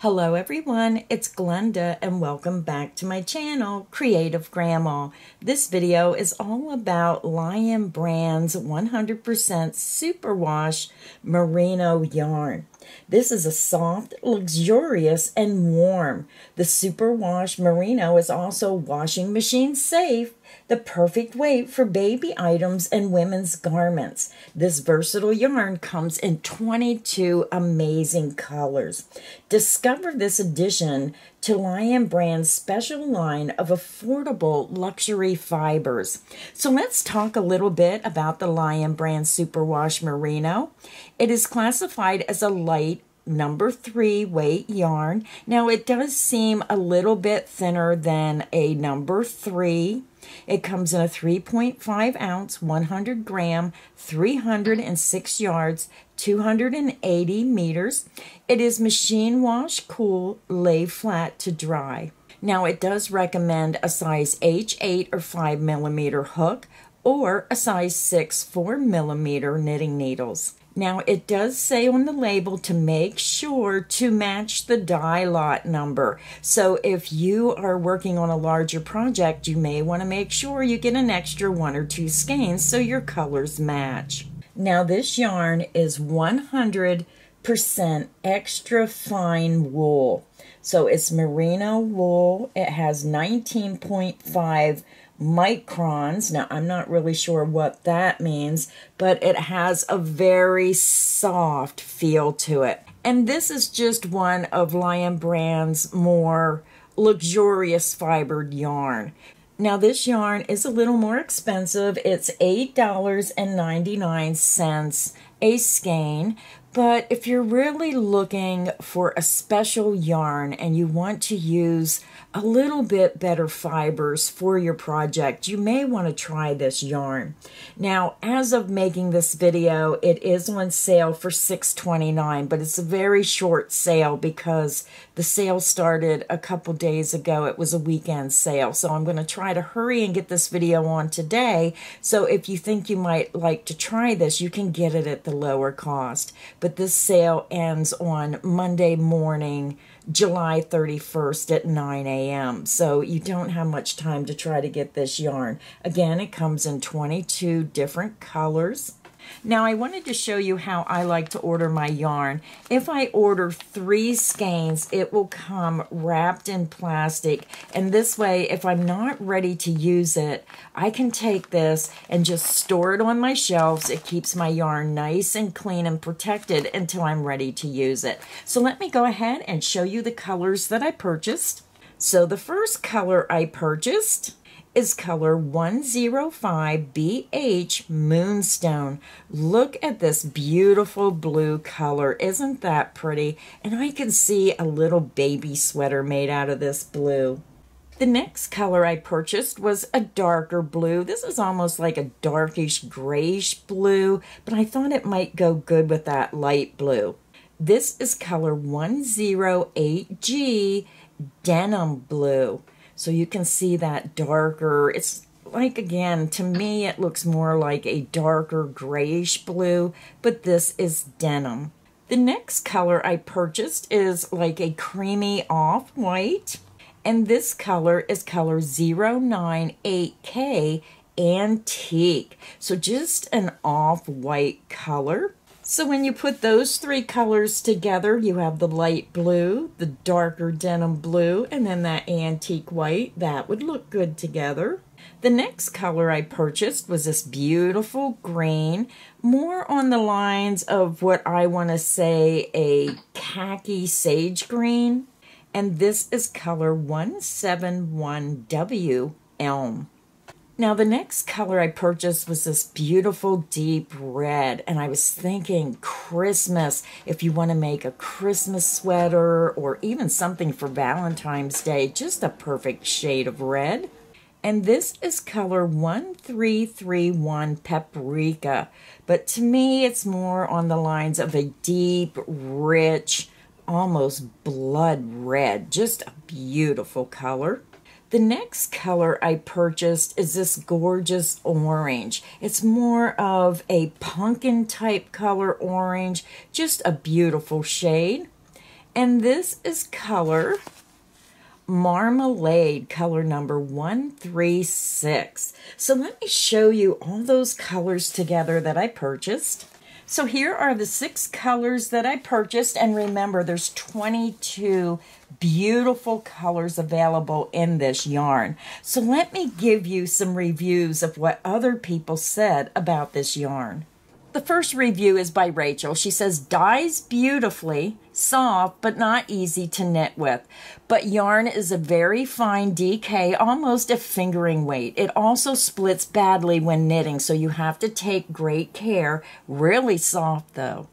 Hello everyone, it's Glenda and welcome back to my channel, Creative Grandma. This video is all about Lion Brand's 100% Superwash Merino yarn. This is a soft, luxurious, and warm. The Superwash Merino is also washing machine safe, the perfect weight for baby items and women's garments. This versatile yarn comes in 22 amazing colors. Discover this addition to Lion Brand's special line of affordable luxury fibers. So let's talk a little bit about the Lion Brand Superwash Merino. It is classified as a light number 3 weight yarn. Now it does seem a little bit thinner than a number 3. It comes in a 3.5 ounce, 100 gram, 306 yards, 280 meters. It is machine wash, cool, lay flat to dry. Now it does recommend a size H8 or 5mm hook or a size 6 4mm knitting needles. Now it does say on the label to make sure to match the dye lot number. So if you are working on a larger project, you may want to make sure you get an extra 1 or 2 skeins so your colors match. Now this yarn is 100% extra fine wool. So it's merino wool. It has 19.5 microns. Now I'm not really sure what that means, but it has a very soft feel to it. And this is just one of Lion Brand's more luxurious fibered yarn. Now this yarn is a little more expensive. It's $8.99 a skein. But if you're really looking for a special yarn and you want to use a little bit better fibers for your project, you may want to try this yarn. Now, as of making this video, it is on sale for $6.29, but it's a very short sale because the sale started a couple days ago. It was a weekend sale, so I'm going to try to hurry and get this video on today. So if you think you might like to try this, you can get it at the lower cost. But this sale ends on Monday morning, July 31st at 9 a.m. So you don't have much time to try to get this yarn. Again, it comes in 22 different colors. Now I wanted to show you how I like to order my yarn. If I order 3 skeins, it will come wrapped in plastic, and this way, if I'm not ready to use it, I can take this and just store it on my shelves. It keeps my yarn nice and clean and protected until I'm ready to use it. So let me go ahead and show you the colors that I purchased. So the first color I purchased is color 105BH Moonstone. Look at this beautiful blue color. Isn't that pretty? And I can see a little baby sweater made out of this blue. The next color I purchased was a darker blue. This is almost like a darkish grayish blue, but I thought it might go good with that light blue. This is color 108G Denim Blue. So you can see that darker, it's like, again, to me, it looks more like a darker grayish blue, but this is denim. The next color I purchased is like a creamy off-white, and this color is color 098K Antique. So just an off-white color. So when you put those 3 colors together, you have the light blue, the darker denim blue, and then that antique white. That would look good together. The next color I purchased was this beautiful green, more on the lines of what I want to say a khaki sage green. And this is color 171W Elm. Now the next color I purchased was this beautiful deep red, and I was thinking Christmas. If you want to make a Christmas sweater or even something for Valentine's Day, just a perfect shade of red. And this is color 1331 Paprika, but to me it's more on the lines of a deep, rich, almost blood red, just a beautiful color. The next color I purchased is this gorgeous orange. It's more of a pumpkin type color orange, just a beautiful shade. And this is color Marmalade, color number 136. So let me show you all those colors together that I purchased. So here are the 6 colors that I purchased, and remember there's 22 beautiful colors available in this yarn. So let me give you some reviews of what other people said about this yarn. The first review is by Rachel. She says, "Dyes beautifully, soft but not easy to knit with, but yarn is a very fine DK, almost a fingering weight. It also splits badly when knitting, so you have to take great care. Really soft though."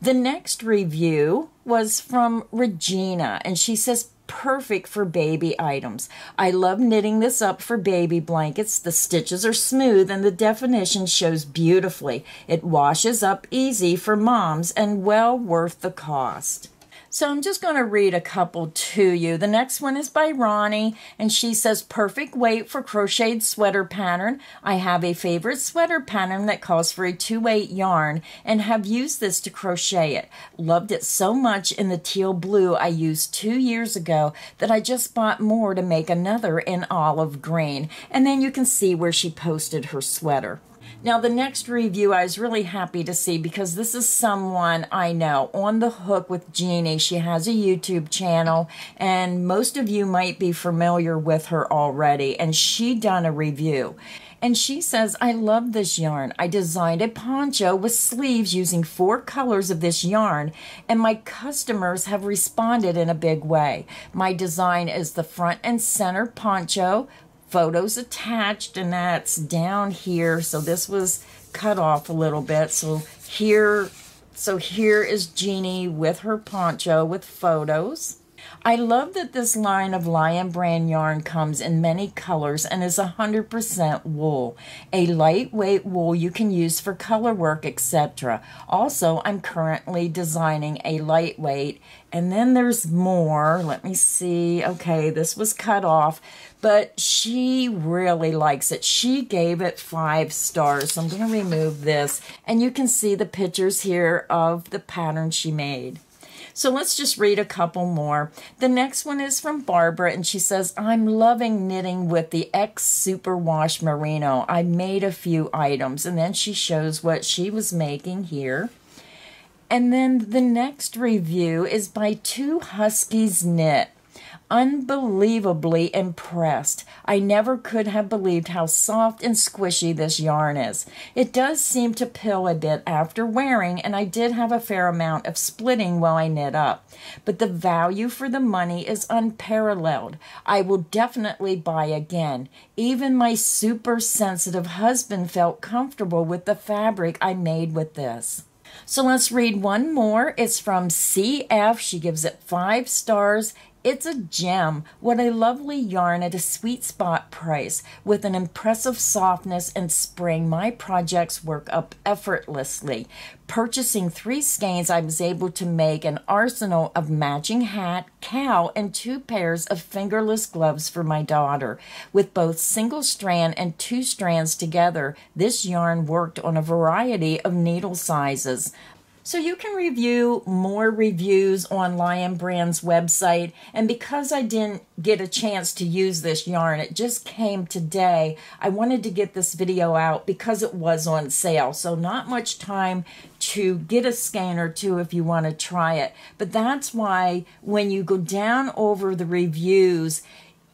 The next review was from Regina, and she says, "Perfect for baby items. I love knitting this up for baby blankets. The stitches are smooth and the definition shows beautifully. It washes up easy for moms and well worth the cost." So I'm just going to read a couple to you. The next one is by Ronnie, and she says, "Perfect weight for crocheted sweater pattern. I have a favorite sweater pattern that calls for a 2/8 yarn and have used this to crochet it. Loved it so much in the teal blue I used 2 years ago that I just bought more to make another in olive green." And then you can see where she posted her sweater. Now, the next review I was really happy to see, because this is someone I know, On the Hook with Jeannie. She has a YouTube channel, and most of you might be familiar with her already, and she done a review. And she says, "I love this yarn. I designed a poncho with sleeves using 4 colors of this yarn, and my customers have responded in a big way. My design is the front and center poncho, photos attached," and that's down here. So this was cut off a little bit. So here is Jeannie with her poncho with photos. "I love that this line of Lion Brand yarn comes in many colors and is 100% wool. A lightweight wool you can use for color work, etc. Also, I'm currently designing a lightweight." And then there's more. Let me see. Okay, this was cut off, but she really likes it. She gave it 5 stars. So I'm going to remove this. And you can see the pictures here of the pattern she made. So let's just read a couple more. The next one is from Barbara, and she says, "I'm loving knitting with the X Superwash Merino. I made a few items." And then she shows what she was making here. And then the next review is by Two Huskies Knit. "Unbelievably impressed. I never could have believed how soft and squishy this yarn is. It does seem to pill a bit after wearing, and I did have a fair amount of splitting while I knit up. But the value for the money is unparalleled. I will definitely buy again. Even my super sensitive husband felt comfortable with the fabric I made with this." So let's read one more. It's from CF. She gives it 5 stars. "It's a gem. What a lovely yarn at a sweet spot price. With an impressive softness and spring, my projects work up effortlessly. Purchasing 3 skeins, I was able to make an arsenal of matching hat, cowl, and 2 pairs of fingerless gloves for my daughter. With both single strand and 2 strands together, this yarn worked on a variety of needle sizes." So you can review more reviews on Lion Brand's website, and because I didn't get a chance to use this yarn, it just came today. I wanted to get this video out because it was on sale, so not much time to get a skein or 2 if you want to try it. But that's why when you go down over the reviews,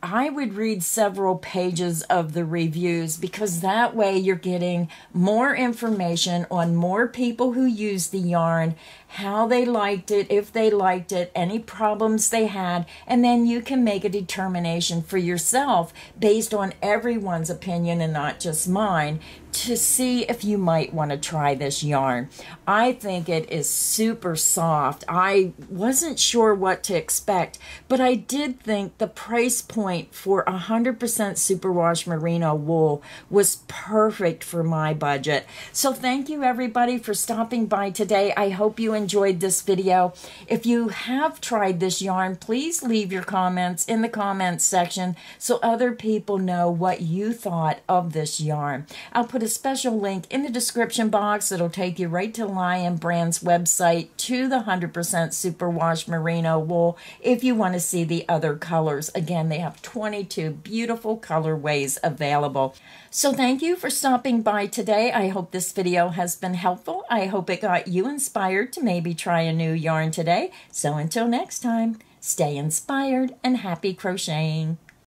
I would read several pages of the reviews, because that way you're getting more information on more people who used the yarn, how they liked it, if they liked it, any problems they had, and then you can make a determination for yourself based on everyone's opinion and not just mine, to see if you might want to try this yarn. I think it is super soft. I wasn't sure what to expect, but I did think the price point for 100% superwash merino wool was perfect for my budget. So thank you everybody for stopping by today. I hope you enjoyed this video. If you have tried this yarn, please leave your comments in the comments section so other people know what you thought of this yarn. I'll put a special link in the description box that'll take you right to Lion Brand's website to the 100% Superwash Merino wool if you want to see the other colors. Again, they have 22 beautiful colorways available. So thank you for stopping by today. I hope this video has been helpful. I hope it got you inspired to maybe try a new yarn today. So until next time, stay inspired and happy crocheting.